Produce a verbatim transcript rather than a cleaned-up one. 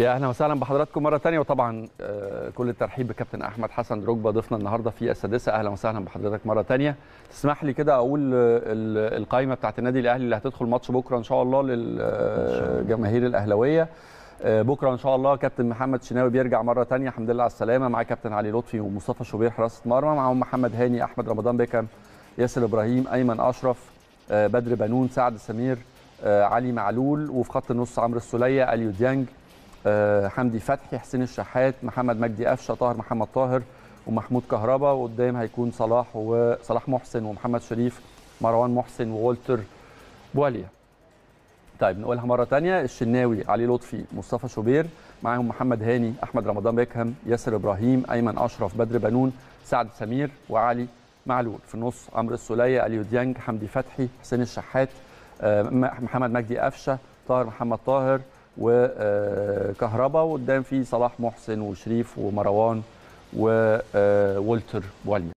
يا اهلا وسهلا بحضراتكم مره ثانيه، وطبعا كل الترحيب بكابتن احمد حسن ركبه ضيفنا النهارده في السادسه. اهلا وسهلا بحضرتك مره ثانيه. تسمح لي كده اقول القائمه بتاعت النادي الاهلي اللي هتدخل ماتش بكره ان شاء الله للجماهير الاهلاويه. بكره ان شاء الله كابتن محمد شناوي بيرجع مره ثانيه، الحمد لله على السلامه، مع كابتن علي لطفي ومصطفى شوبير حراسه مرمى، معاهم محمد هاني، احمد رمضان بكام، ياسر ابراهيم، ايمن اشرف، بدر بنون، سعد سمير، علي معلول، وفي خط النص عمرو السوليه، اليو ديانج، حمدي فتحي، حسين الشحات، محمد مجدي أفشا، طاهر محمد طاهر، ومحمود كهربا، وقدام هيكون صلاح وصلاح محسن ومحمد شريف، مروان محسن وولتر بواليا. طيب نقولها مره ثانيه، الشناوي، علي لطفي، مصطفى شوبير، معاهم محمد هاني، احمد رمضان بيكهام، ياسر ابراهيم، ايمن اشرف، بدر بنون، سعد سمير، وعلي معلول. في النص عمرو السوليه، اليو ديانج، حمدي فتحي، حسين الشحات، محمد مجدي أفشا، طاهر محمد طاهر، وكهربا، وقدام في صلاح محسن وشريف ومروان وولتر بواليا.